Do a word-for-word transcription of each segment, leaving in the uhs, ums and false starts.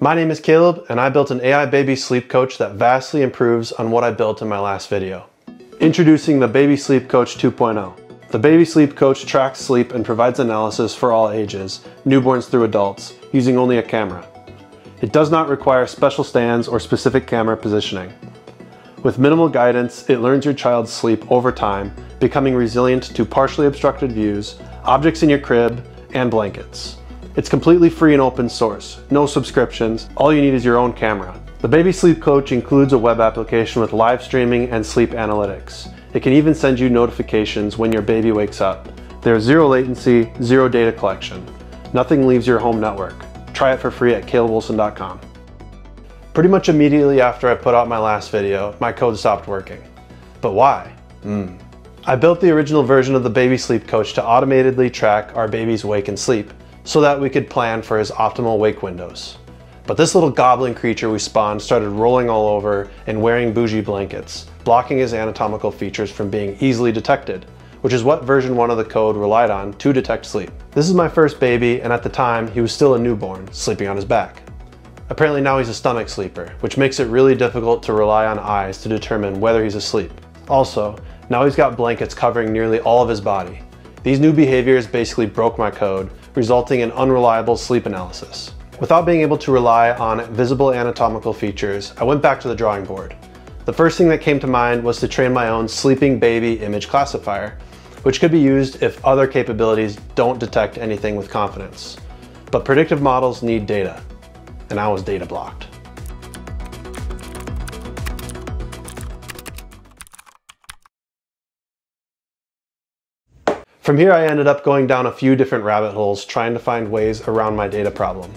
My name is Caleb, and I built an A I baby sleep coach that vastly improves on what I built in my last video. Introducing the Baby Sleep Coach two point oh. The Baby Sleep Coach tracks sleep and provides analysis for all ages, newborns through adults, using only a camera. It does not require special stands or specific camera positioning. With minimal guidance, it learns your child's sleep over time, becoming resilient to partially obstructed views, objects in your crib, and blankets. It's completely free and open source, no subscriptions, all you need is your own camera. The Baby Sleep Coach includes a web application with live streaming and sleep analytics. It can even send you notifications when your baby wakes up. There's zero latency, zero data collection. Nothing leaves your home network. Try it for free at caleb olson dot com. Pretty much immediately after I put out my last video, my code stopped working. But why? Mm. I built the original version of the Baby Sleep Coach to automatically track our baby's wake and sleep so that we could plan for his optimal wake windows. But this little goblin creature we spawned started rolling all over and wearing bougie blankets, blocking his anatomical features from being easily detected, which is what version one of the code relied on to detect sleep. This is my first baby, and at the time, he was still a newborn, sleeping on his back. Apparently now he's a stomach sleeper, which makes it really difficult to rely on eyes to determine whether he's asleep. Also, now he's got blankets covering nearly all of his body. These new behaviors basically broke my code, resulting in unreliable sleep analysis. Without being able to rely on visible anatomical features, I went back to the drawing board. The first thing that came to mind was to train my own sleeping baby image classifier, which could be used if other capabilities don't detect anything with confidence. But predictive models need data, and I was data blocked. From here, I ended up going down a few different rabbit holes trying to find ways around my data problem.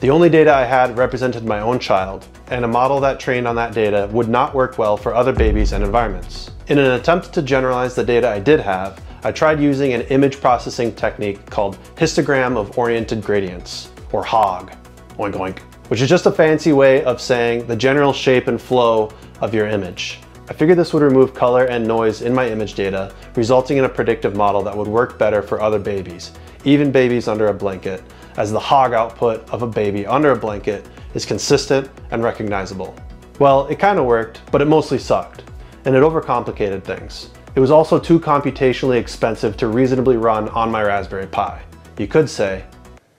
The only data I had represented my own child, and a model that trained on that data would not work well for other babies and environments. In an attempt to generalize the data I did have, I tried using an image processing technique called Histogram of Oriented Gradients, or HOG. Oink, oink, which is just a fancy way of saying the general shape and flow of your image. I figured this would remove color and noise in my image data, resulting in a predictive model that would work better for other babies, even babies under a blanket, as the HOG output of a baby under a blanket is consistent and recognizable. Well, it kind of worked, but it mostly sucked, and it overcomplicated things. It was also too computationally expensive to reasonably run on my Raspberry Pi. You could say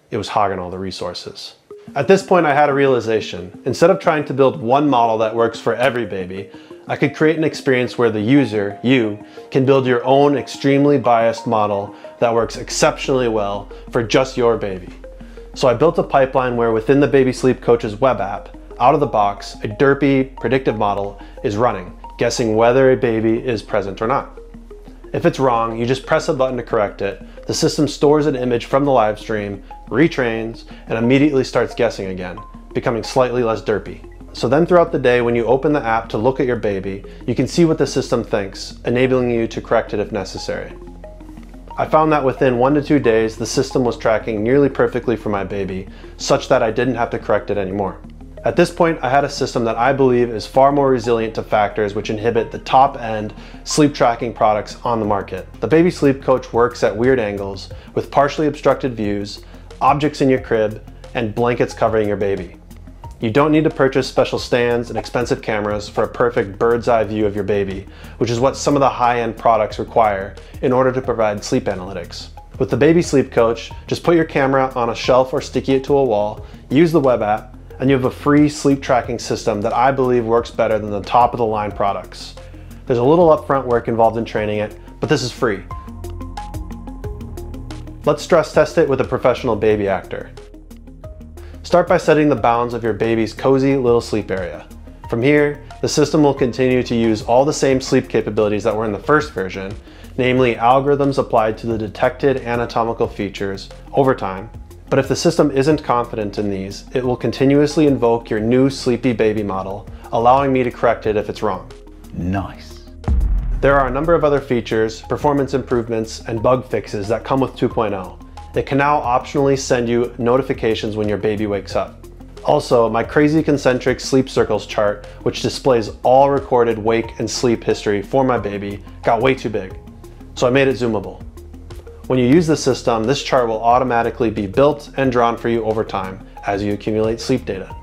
it was hogging all the resources. At this point, I had a realization. Instead of trying to build one model that works for every baby, I could create an experience where the user, you, can build your own extremely biased model that works exceptionally well for just your baby. So I built a pipeline where within the Baby Sleep Coach's web app, out of the box, a derpy predictive model is running, guessing whether a baby is present or not. If it's wrong, you just press a button to correct it. The system stores an image from the live stream, retrains, and immediately starts guessing again, becoming slightly less derpy. So then throughout the day, when you open the app to look at your baby, you can see what the system thinks, enabling you to correct it if necessary. I found that within one to two days, the system was tracking nearly perfectly for my baby, such that I didn't have to correct it anymore. At this point, I had a system that I believe is far more resilient to factors which inhibit the top-end sleep tracking products on the market. The Baby Sleep Coach works at weird angles, with partially obstructed views, objects in your crib, and blankets covering your baby. You don't need to purchase special stands and expensive cameras for a perfect bird's eye view of your baby, which is what some of the high-end products require in order to provide sleep analytics. With the Baby Sleep Coach, just put your camera on a shelf or sticky it to a wall, use the web app, and you have a free sleep tracking system that I believe works better than the top of the line products. There's a little upfront work involved in training it, but this is free. Let's stress test it with a professional baby actor. Start by setting the bounds of your baby's cozy little sleep area. From here, the system will continue to use all the same sleep capabilities that were in the first version, namely algorithms applied to the detected anatomical features over time. But if the system isn't confident in these, it will continuously invoke your new sleepy baby model, allowing me to correct it if it's wrong. Nice. There are a number of other features, performance improvements, and bug fixes that come with two point oh. It can now optionally send you notifications when your baby wakes up. Also, my crazy concentric sleep circles chart, which displays all recorded wake and sleep history for my baby, got way too big. So I made it zoomable. When you use the system, this chart will automatically be built and drawn for you over time as you accumulate sleep data.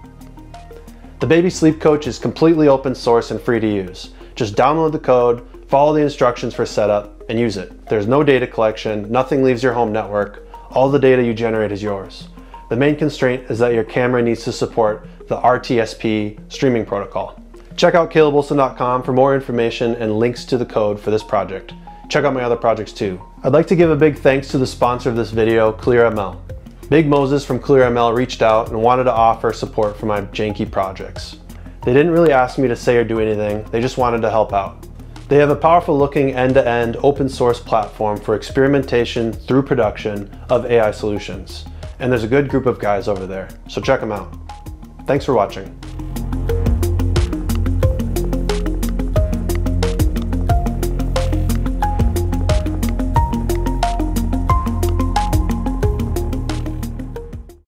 The Baby Sleep Coach is completely open source and free to use. Just download the code, follow the instructions for setup, and use it. There's no data collection, nothing leaves your home network. All the data you generate is yours. The main constraint is that your camera needs to support the R T S P streaming protocol. Check out caleb olson dot com for more information and links to the code for this project. Check out my other projects too. I'd like to give a big thanks to the sponsor of this video, ClearML. Big Moses from ClearML reached out and wanted to offer support for my janky projects. They didn't really ask me to say or do anything, they just wanted to help out. They have a powerful looking end-to-end open source platform for experimentation through production of A I solutions. And there's a good group of guys over there, so check them out. Thanks for watching.